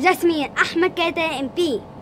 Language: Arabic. جاسمين أحمد كاتا MP.